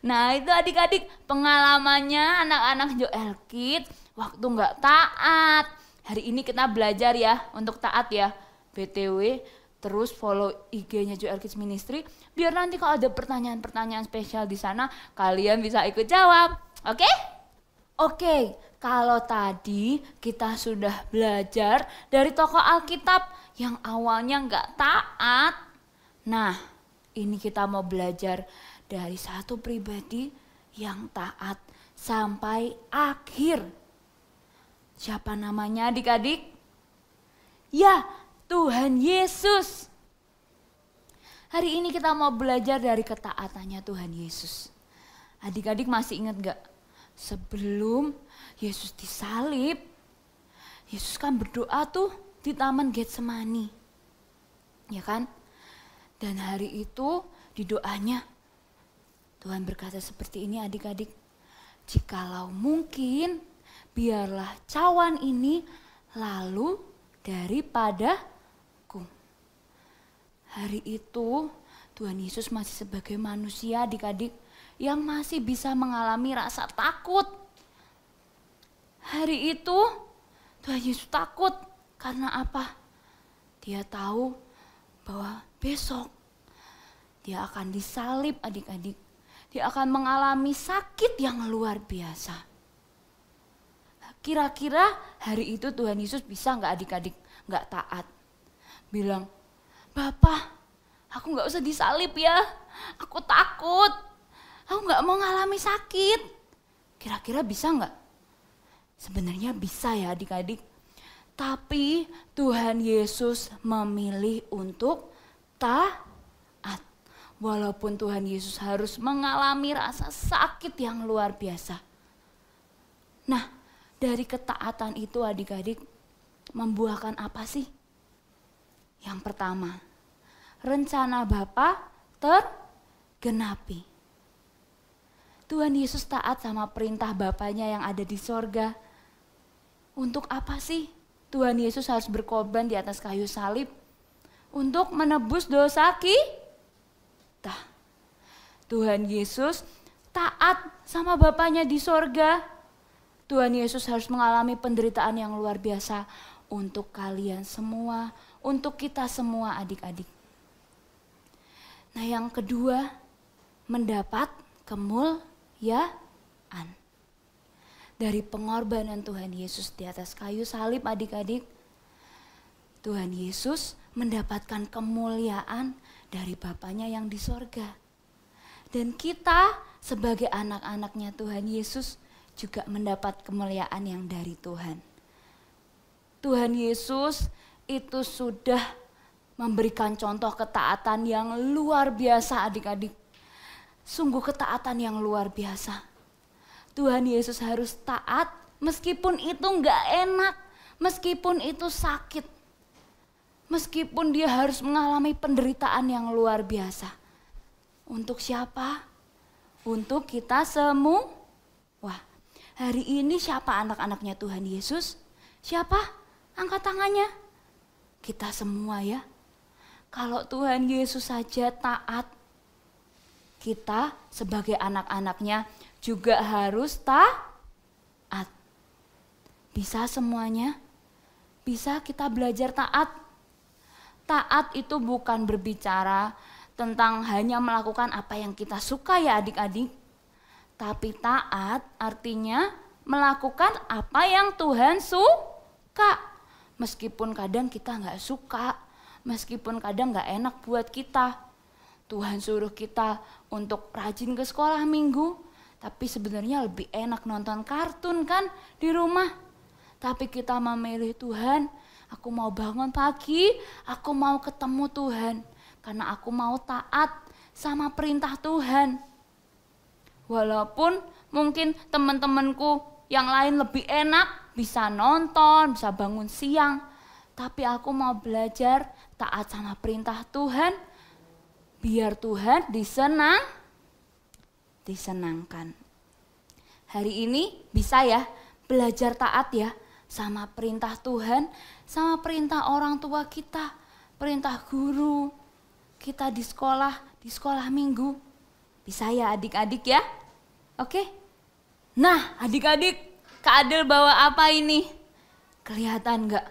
Nah itu adik-adik pengalamannya anak-anak Joel Kids waktu nggak taat. Hari ini kita belajar ya untuk taat ya. BTW terus follow IG-nya Joel Kids Ministry biar nanti kalau ada pertanyaan-pertanyaan spesial di sana kalian bisa ikut jawab. Oke? Oke. Kalau tadi kita sudah belajar dari tokoh Alkitab yang awalnya nggak taat. Nah, ini kita mau belajar dari satu pribadi yang taat sampai akhir. Siapa namanya adik-adik? Ya, Tuhan Yesus. Hari ini kita mau belajar dari ketaatannya Tuhan Yesus. Adik-adik masih ingat nggak? Sebelum Yesus disalib, Yesus kan berdoa tuh di Taman Getsemani. Ya kan? Dan hari itu di doanya, Tuhan berkata seperti ini adik-adik. Jikalau mungkin, biarlah cawan ini lalu daripadaku. Hari itu Tuhan Yesus masih sebagai manusia adik-adik yang masih bisa mengalami rasa takut. Hari itu Tuhan Yesus takut karena apa? Dia tahu bahwa besok dia akan disalib adik-adik. Dia akan mengalami sakit yang luar biasa. Kira-kira hari itu Tuhan Yesus bisa nggak adik-adik? Nggak taat. Bilang, Bapak, aku nggak usah disalib ya, aku takut, aku nggak mau ngalami sakit. Kira-kira bisa nggak? Sebenarnya bisa ya adik-adik. Tapi Tuhan Yesus memilih untuk taat. Walaupun Tuhan Yesus harus mengalami rasa sakit yang luar biasa. Nah, dari ketaatan itu adik-adik membuahkan apa sih? Yang pertama, rencana Bapa tergenapi. Tuhan Yesus taat sama perintah Bapanya yang ada di sorga. Untuk apa sih? Tuhan Yesus harus berkorban di atas kayu salib untuk menebus dosa kita. Tuhan Yesus taat sama Bapanya di sorga. Tuhan Yesus harus mengalami penderitaan yang luar biasa untuk kalian semua, untuk kita semua adik-adik. Nah, yang kedua, mendapat kemuliaan. Dari pengorbanan Tuhan Yesus di atas kayu salib adik-adik, Tuhan Yesus mendapatkan kemuliaan dari Bapanya yang di sorga. Dan kita sebagai anak-anaknya Tuhan Yesus juga mendapat kemuliaan yang dari Tuhan. Tuhan Yesus itu sudah memberikan contoh ketaatan yang luar biasa adik-adik. Sungguh ketaatan yang luar biasa. Tuhan Yesus harus taat meskipun itu nggak enak, meskipun itu sakit, meskipun dia harus mengalami penderitaan yang luar biasa. Untuk siapa? Untuk kita semua. Wah, hari ini siapa anak-anaknya Tuhan Yesus? Siapa? Angkat tangannya. Kita semua ya. Kalau Tuhan Yesus saja taat, kita sebagai anak-anaknya juga harus taat. Bisa semuanya? Bisa kita belajar taat? Taat itu bukan berbicara tentang hanya melakukan apa yang kita suka ya adik-adik. Tapi taat artinya melakukan apa yang Tuhan suka. Meskipun kadang kita nggak suka, meskipun kadang nggak enak buat kita. Tuhan suruh kita untuk rajin ke sekolah minggu. Tapi sebenarnya lebih enak nonton kartun kan di rumah. Tapi kita memilih Tuhan, aku mau bangun pagi, aku mau ketemu Tuhan. Karena aku mau taat sama perintah Tuhan. Walaupun mungkin teman-temanku yang lain lebih enak, bisa nonton, bisa bangun siang. Tapi aku mau belajar taat sama perintah Tuhan, biar Tuhan disenangkan. Hari ini bisa ya belajar taat ya sama perintah Tuhan, sama perintah orang tua kita, perintah guru kita di sekolah minggu. Bisa ya adik-adik ya? Oke? Nah adik-adik, Kak Adel bawa apa ini? Kelihatan nggak?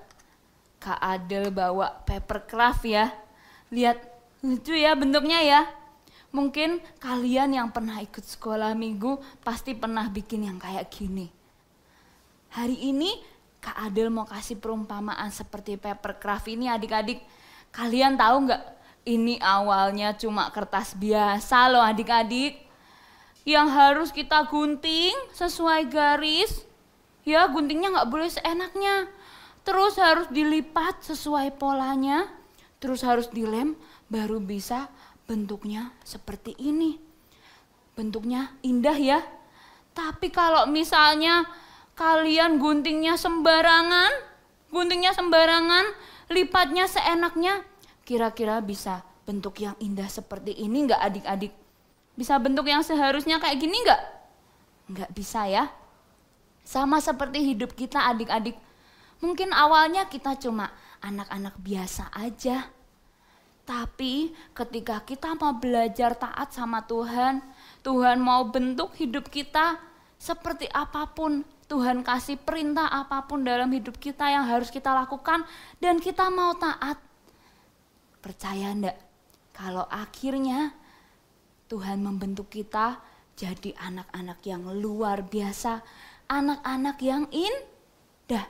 Kak Adel bawa paper craft ya. Lihat, lucu ya bentuknya ya. Mungkin kalian yang pernah ikut sekolah minggu pasti pernah bikin yang kayak gini. Hari ini Kak Adel mau kasih perumpamaan seperti paper craft ini adik-adik. Kalian tahu nggak? Ini awalnya cuma kertas biasa loh adik-adik. Yang harus kita gunting sesuai garis. Ya, guntingnya nggak boleh seenaknya. Terus harus dilipat sesuai polanya. Terus harus dilem baru bisa bentuknya seperti ini. Bentuknya indah ya. Tapi kalau misalnya kalian guntingnya sembarangan, lipatnya seenaknya, kira-kira bisa bentuk yang indah seperti ini enggak adik-adik? Bisa bentuk yang seharusnya kayak gini enggak? Nggak bisa ya. Sama seperti hidup kita adik-adik. Mungkin awalnya kita cuma anak-anak biasa aja. Tapi ketika kita mau belajar taat sama Tuhan, Tuhan mau bentuk hidup kita seperti apapun. Tuhan kasih perintah apapun dalam hidup kita yang harus kita lakukan dan kita mau taat. Percaya enggak? Kalau akhirnya Tuhan membentuk kita jadi anak-anak yang luar biasa, anak-anak yang indah.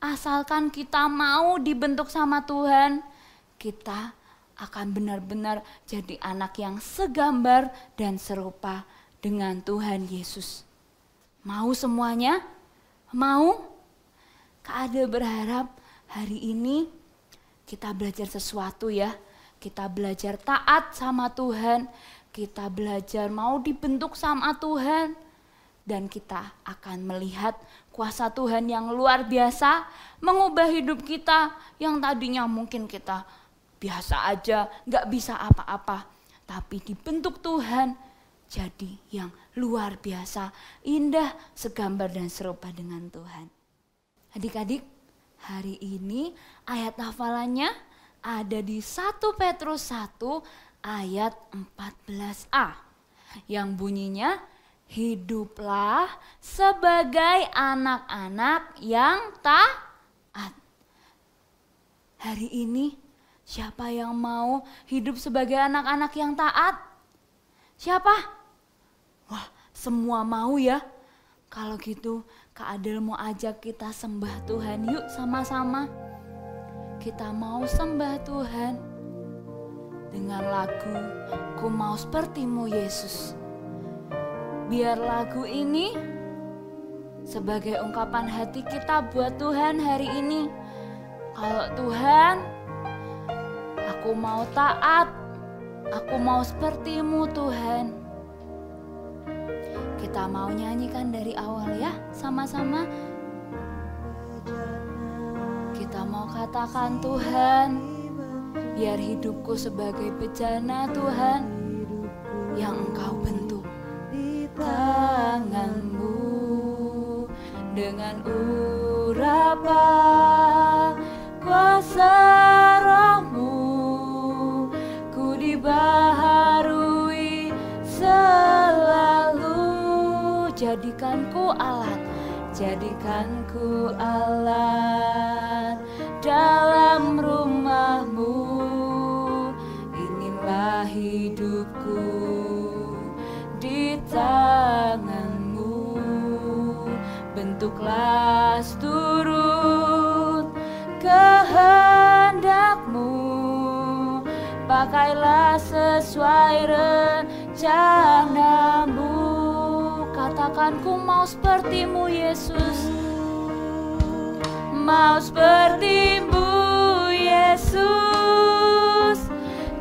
Asalkan kita mau dibentuk sama Tuhan, kita akan benar-benar jadi anak yang segambar dan serupa dengan Tuhan Yesus. Mau semuanya? Mau? Kak Adel berharap hari ini kita belajar sesuatu ya. Kita belajar taat sama Tuhan. Kita belajar mau dibentuk sama Tuhan. Dan kita akan melihat kuasa Tuhan yang luar biasa mengubah hidup kita yang tadinya mungkin kita biasa aja, nggak bisa apa-apa. Tapi dibentuk Tuhan jadi yang luar biasa, indah, segambar dan serupa dengan Tuhan. Adik-adik, hari ini ayat hafalannya ada di 1 Petrus 1 ayat 14a. Yang bunyinya, hiduplah sebagai anak-anak yang taat. Hari ini siapa yang mau hidup sebagai anak-anak yang taat? Siapa? Wah, semua mau ya. Kalau gitu Kak Adel mau ajak kita sembah Tuhan yuk sama-sama. Kita mau sembah Tuhan dengan lagu Ku Mau Sepertimu Yesus. Biar lagu ini sebagai ungkapan hati kita buat Tuhan hari ini. Kalau Tuhan, aku mau taat, aku mau sepertimu Tuhan. Kita mau nyanyikan dari awal ya, sama-sama. Kita mau katakan Tuhan, biar hidupku sebagai bejana Tuhan, yang Engkau bentuk di tangan-Mu dengan urapan kuasa Roh-Mu. Baharui selalu, jadikanku alat dalam rumah-Mu. Inilah hidupku di tangan-Mu, bentuklah seturut kehendak-Mu. Pakailah sesuai rencana-Mu. Katakan ku mau sepertimu Yesus. Mau sepertimu Yesus.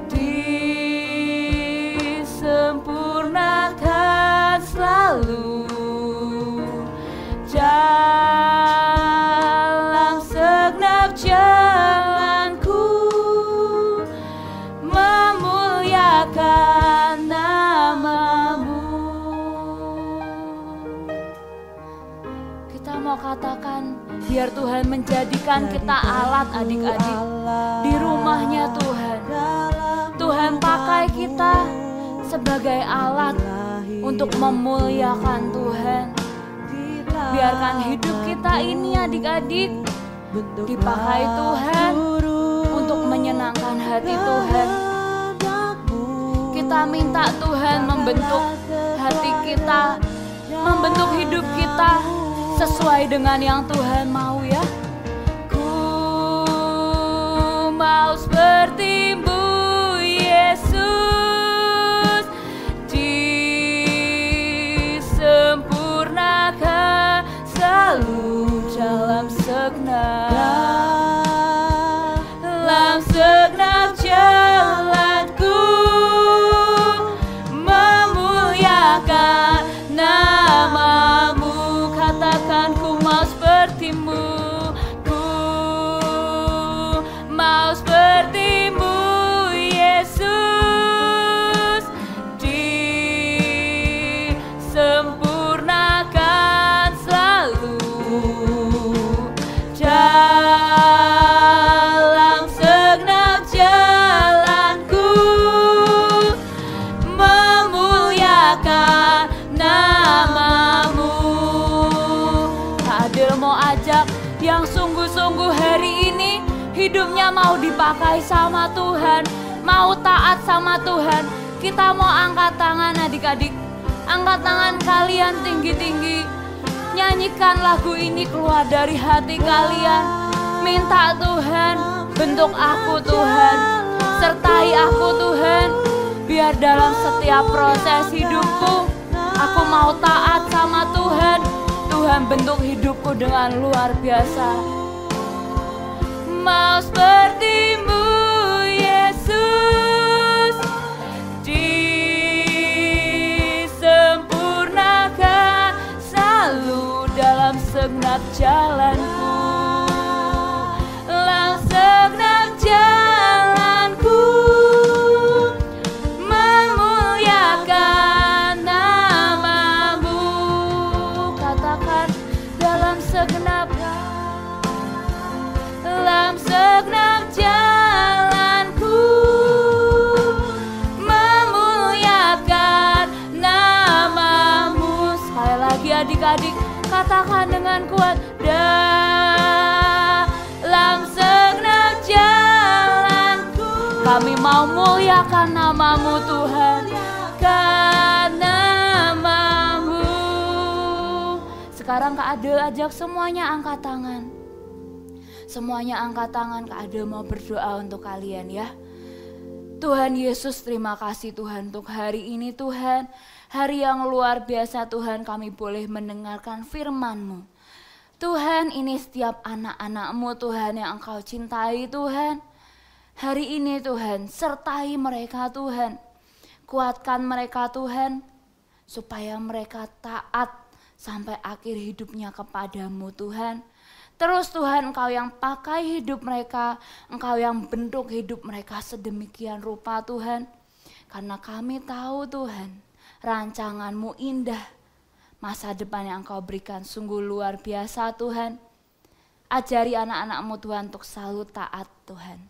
Disempurnakan selalu. Dalam segenap jalanku. Nama-Mu. Kita mau katakan biar Tuhan menjadikan kita alat adik-adik di rumah-Nya Tuhan. Tuhan pakai kita sebagai alat untuk memuliakan Tuhan. Biarkan hidup kita ini adik-adik dipakai Tuhan untuk menyenangkan hati Tuhan. Kita minta Tuhan membentuk hati kita, membentuk hidup kita sesuai dengan yang Tuhan mau ya. Ku mau seperti-Mu Yesus, disempurnakan selalu dalam segenap jalanku. Nama-Mu, katakan ku mau sepertimu, ku mau sepertimu. hidupnya mau dipakai sama Tuhan, mau taat sama Tuhan. Kita mau angkat tangan adik-adik, angkat tangan kalian tinggi-tinggi. Nyanyikan lagu ini keluar dari hati kalian. Minta Tuhan, bentuk aku Tuhan, sertai aku Tuhan. Biar dalam setiap proses hidupku, aku mau taat sama Tuhan. Tuhan bentuk hidupku dengan luar biasa. Mau seperti-Mu Yesus, disempurnakan selalu dalam segenap jalanku. Dalam segenap jalanku memuliakan nama-Mu. Katakan dalam segenap jalanku memuliakan nama-Mu. Sekali lagi adik-adik, katakan dengan kuat, dalam segenap jalanku kami mau muliakan nama-Mu Tuhan, karena nama-Mu. Sekarang Kak Adel ajak semuanya angkat tangan. Semuanya angkat tangan, Kak Adel mau berdoa untuk kalian ya. Tuhan Yesus, terima kasih Tuhan untuk hari ini Tuhan. Hari yang luar biasa Tuhan, kami boleh mendengarkan firman-Mu. Tuhan, ini setiap anak-anak-Mu Tuhan yang Engkau cintai Tuhan. Hari ini Tuhan, sertai mereka Tuhan. Kuatkan mereka Tuhan, supaya mereka taat sampai akhir hidupnya kepada-Mu Tuhan. Terus Tuhan, Engkau yang pakai hidup mereka, Engkau yang bentuk hidup mereka sedemikian rupa Tuhan. Karena kami tahu Tuhan, rancangan-Mu indah. Masa depan yang Engkau berikan sungguh luar biasa Tuhan. Ajari anak-anak-Mu Tuhan untuk selalu taat Tuhan.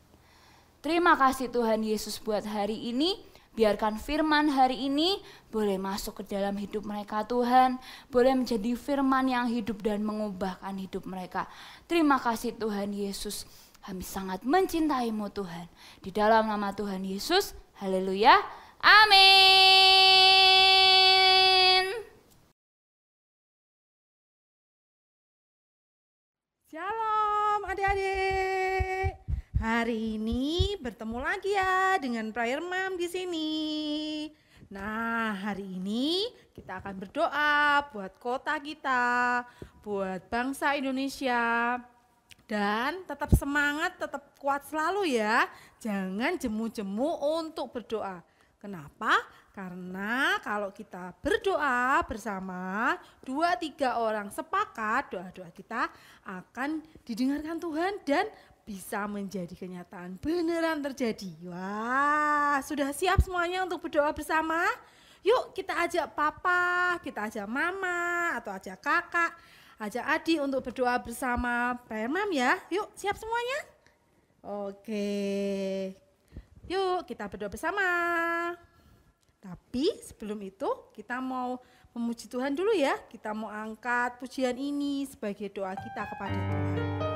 Terima kasih Tuhan Yesus buat hari ini. Biarkan firman hari ini boleh masuk ke dalam hidup mereka Tuhan. Boleh menjadi firman yang hidup dan mengubahkan hidup mereka. Terima kasih Tuhan Yesus. Kami sangat mencintai-Mu Tuhan. Di dalam nama Tuhan Yesus. Haleluya. Amin. Shalom adik-adik. Hari ini bertemu lagi ya dengan Prayer Mom di sini. Nah, hari ini kita akan berdoa buat kota kita, buat bangsa Indonesia. Dan tetap semangat, tetap kuat selalu ya. Jangan jemu-jemu untuk berdoa. Kenapa? Karena kalau kita berdoa bersama 2-3 orang sepakat, doa-doa kita akan didengarkan Tuhan dan bisa menjadi kenyataan beneran terjadi. Wah, sudah siap semuanya untuk berdoa bersama? Yuk kita ajak papa, kita ajak mama, atau ajak kakak, ajak adik untuk berdoa bersama Prayer Mom ya. Yuk siap semuanya? Oke, yuk kita berdoa bersama. Tapi sebelum itu kita mau memuji Tuhan dulu ya. Kita mau angkat pujian ini sebagai doa kita kepada Tuhan.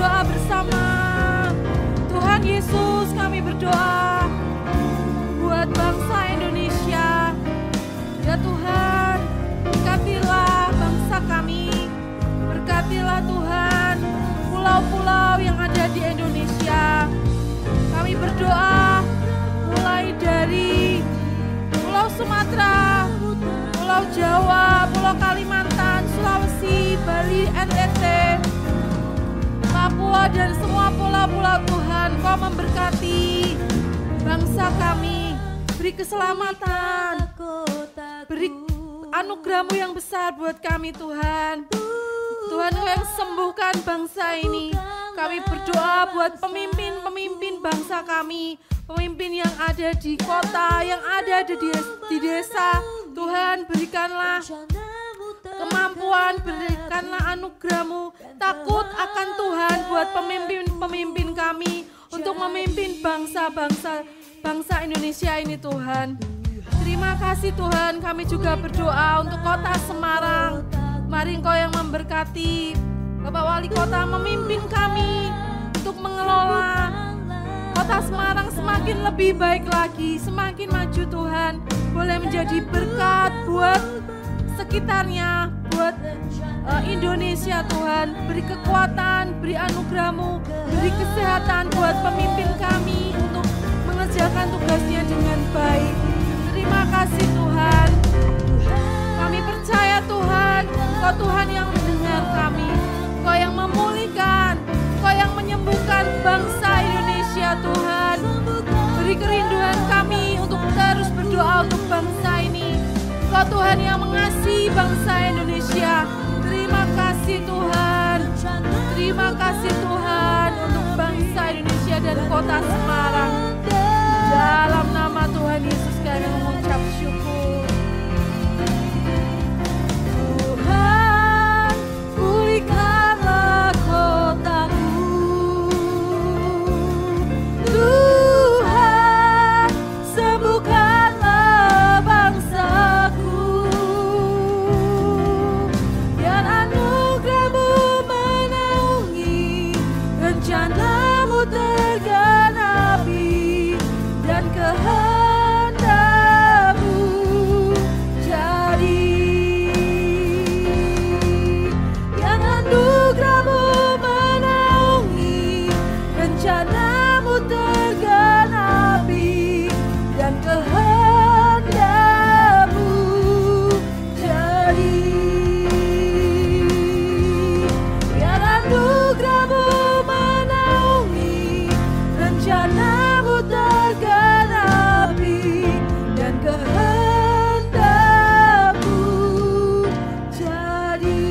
berdoa bersama. Tuhan Yesus, kami berdoa buat bangsa Indonesia. Ya Tuhan, berkatilah bangsa kami. Berkatilah Tuhan pulau-pulau yang ada di Indonesia. Kami berdoa mulai dari Pulau Sumatera, Pulau Jawa, Pulau Kalimantan, Sulawesi, Bali, NTT, Papua, dan semua pulau-pulau. Tuhan, Kau memberkati bangsa kami. Beri keselamatan, beri anugerah-Mu yang besar buat kami Tuhan. Tuhan, Kau yang sembuhkan bangsa ini. Kami berdoa buat pemimpin-pemimpin bangsa kami, pemimpin yang ada di kota, yang ada di desa. Tuhan, berikanlah kemampuan, berikanlah anugerah-Mu, takut akan Tuhan buat pemimpin-pemimpin kami untuk memimpin bangsa Indonesia ini Tuhan. Terima kasih Tuhan, kami juga berdoa untuk kota Semarang. Mari Engkau yang memberkati Bapak Wali Kota memimpin kami untuk mengelola kota Semarang semakin lebih baik lagi, semakin maju Tuhan. Boleh menjadi berkat buat sekitarnya, buat Indonesia Tuhan. Beri kekuatan, beri anugerah-Mu, beri kesehatan buat pemimpin kami untuk mengerjakan tugasnya dengan baik. Terima kasih Tuhan. Kami percaya Tuhan, Engkau Tuhan yang mendengar kami. Kau yang memulihkan, Kau yang menyembuhkan bangsa Indonesia Tuhan. Beri kerinduan kami untuk terus berdoa untuk bangsa ini. Kau Tuhan yang mengasihi bangsa Indonesia. Terima kasih Tuhan. Terima kasih Tuhan untuk bangsa Indonesia dan kota Semarang. Dalam nama Tuhan Yesus kami mengucap syukur. Tuhan, pulihkan kotaku, Tuhan, sembuhkanlah bangsaku, biar anugerah-Mu menaungi, rencana-Mu tergenapi, dan kehendak-Mu jadi. Rencana-Mu tergenapi dan kehendak-Mu jadi. Biar anugerah-Mu menaungi, rencana-Mu tergenapi dan kehendak-Mu jadi.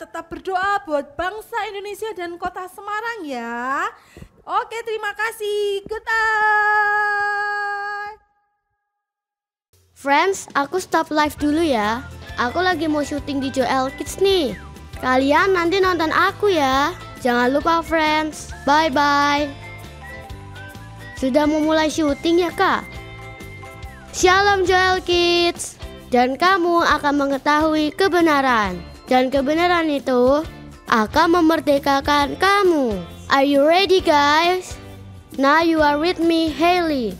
Tetap berdoa buat bangsa Indonesia dan kota Semarang ya. Oke, terima kasih. Goodbye. Friends, aku stop live dulu ya. Aku lagi mau syuting di Joel Kids nih. Kalian nanti nonton aku ya. Jangan lupa friends. Bye-bye. Sudah mau mulai syuting ya kak? Shalom Joel Kids. Dan kamu akan mengetahui kebenaran. Dan kebenaran itu akan memerdekakan kamu. Are you ready guys? Now you are with me, Haley.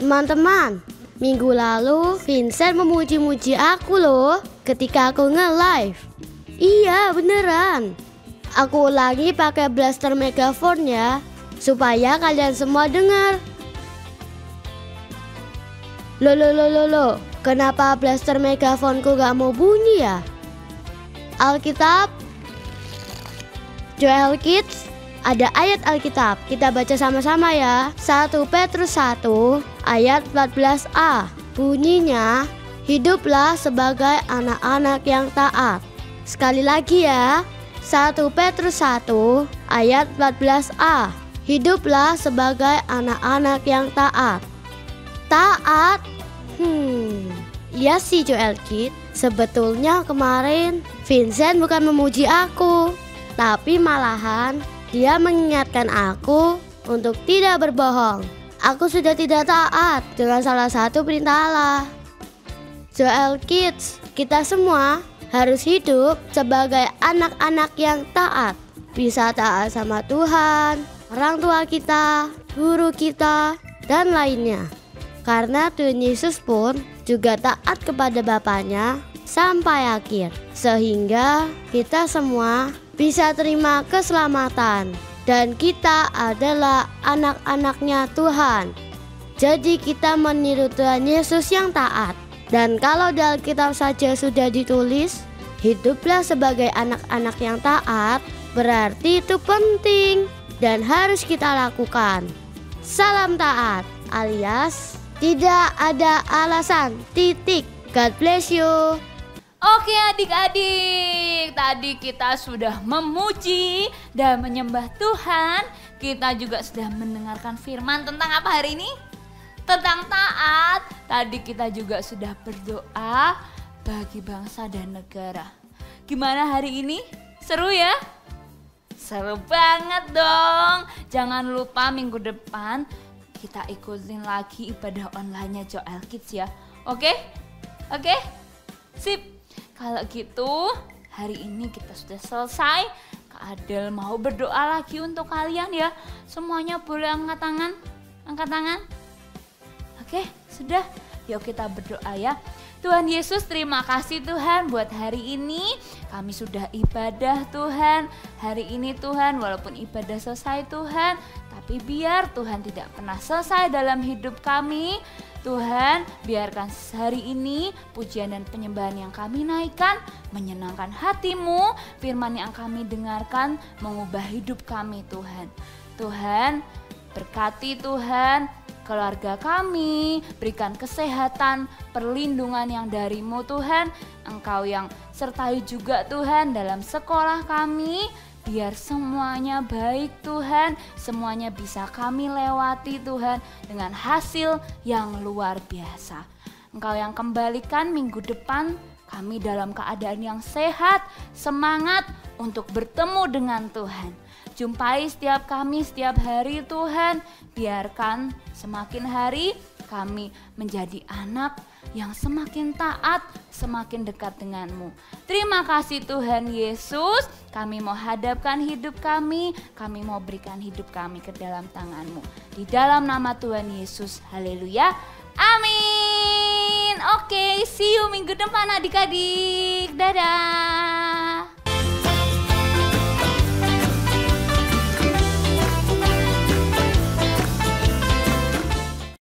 Teman-teman, minggu lalu Vincent memuji-muji aku loh ketika aku nge-live. Iya beneran. Aku lagi pakai blaster megaphone ya, supaya kalian semua dengar. Lo. Kenapa blaster megafonku gak mau bunyi ya? Alkitab, Joel Kids, ada ayat Alkitab. Kita baca sama-sama ya. 1 Petrus 1 ayat 14a. Bunyinya, hiduplah sebagai anak-anak yang taat. Sekali lagi ya. 1 Petrus 1 ayat 14a. Hiduplah sebagai anak-anak yang taat. Taat? Iya sih Joel Kids, sebetulnya kemarin Vincent bukan memuji aku, tapi malahan dia mengingatkan aku untuk tidak berbohong. Aku sudah tidak taat dengan salah satu perintah Allah. Joel Kids, kita semua harus hidup sebagai anak-anak yang taat. Bisa taat sama Tuhan, orang tua kita, guru kita, dan lainnya. Karena Tuhan Yesus pun juga taat kepada Bapaknya sampai akhir. Sehingga kita semua bisa terima keselamatan. Dan kita adalah anak-anaknya Tuhan. Jadi kita meniru Tuhan Yesus yang taat. Dan kalau dalam kitab saja sudah ditulis, hiduplah sebagai anak-anak yang taat, berarti itu penting dan harus kita lakukan. Salam taat alias tidak ada alasan. God bless you. Oke adik-adik, tadi kita sudah memuji dan menyembah Tuhan. Kita juga sudah mendengarkan firman tentang apa hari ini? Tentang taat. Tadi kita juga sudah berdoa bagi bangsa dan negara. Gimana hari ini? Seru ya? Seru banget dong. Jangan lupa minggu depan kita ikutin lagi ibadah online-nya Joel Kids ya. Oke? Oke? Sip. Kalau gitu hari ini kita sudah selesai. Kak Adel mau berdoa lagi untuk kalian ya. Semuanya boleh angkat tangan. Angkat tangan. Oke, sudah. Yuk kita berdoa ya. Tuhan Yesus, terima kasih Tuhan buat hari ini. Kami sudah ibadah Tuhan. Hari ini Tuhan, walaupun ibadah selesai Tuhan, tapi biar Tuhan tidak pernah selesai dalam hidup kami. Tuhan, biarkan hari ini pujian dan penyembahan yang kami naikkan menyenangkan hatimu. Firman yang kami dengarkan mengubah hidup kami Tuhan. Tuhan, berkati Tuhan keluarga kami, berikan kesehatan, perlindungan yang darimu Tuhan. Engkau yang sertai juga Tuhan dalam sekolah kami. Biar semuanya baik Tuhan, semuanya bisa kami lewati Tuhan dengan hasil yang luar biasa. Engkau yang kembalikan minggu depan kami dalam keadaan yang sehat, semangat untuk bertemu dengan Tuhan. Jumpai setiap kami, setiap hari Tuhan. Biarkan semakin hari kami menjadi anak yang semakin taat, semakin dekat denganmu. Terima kasih Tuhan Yesus. Kami mau hadapkan hidup kami. Kami mau berikan hidup kami ke dalam tanganmu. Di dalam nama Tuhan Yesus. Haleluya. Amin. Oke, see you minggu depan adik-adik. Dadah.